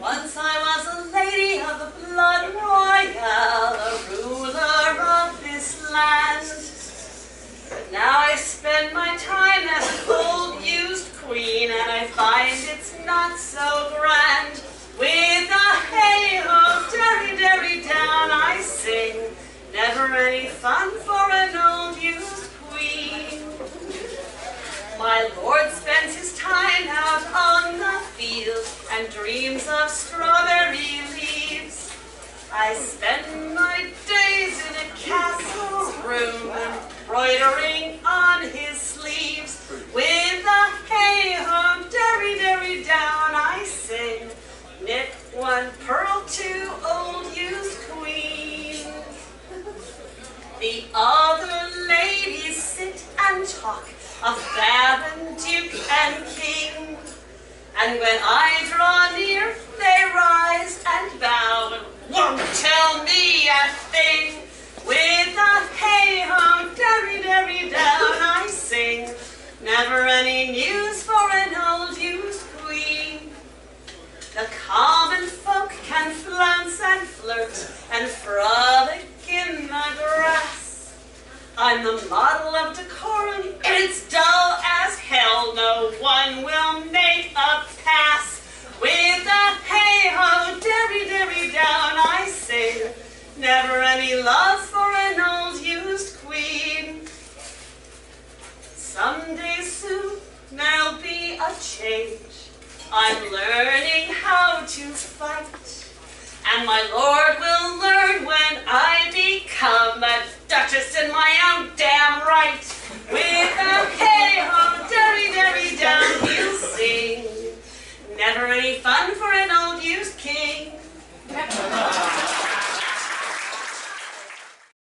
Once I was a lady of the blood royal, a ruler of this land. But now I spend my time as an old-used queen, and I find it's not so grand. With a hey-ho, derry, derry down, I sing. Never any fun for an old-used queen. My lord spends his time out on the field and dreams of strawberry leaves. I spend my days in a castle room embroidering on his sleeves. With a hey-ho, derry, derry down, I sing. Knit one, purl two, old used queen. The other ladies sit and talk of baron, duke, and king. And when I draw near, they rise and bow and won't tell me a thing. With a hey-ho, derry, derry down, I sing. Never any news for an old used queen. The common folk can flounce and flirt and frolic in the grass. I'm the model of decorum, it's dull as hell, no one will make a pass. With a hey-ho, derry, derry down, I sing. Never any love for an old-used queen. Someday soon there'll be a change. I'm learning how to fight, and my lord will learn when I become a duchess in my own damn right. With a hey-ho, derry, derry down, he'll sing. Never any fun for an old-used king.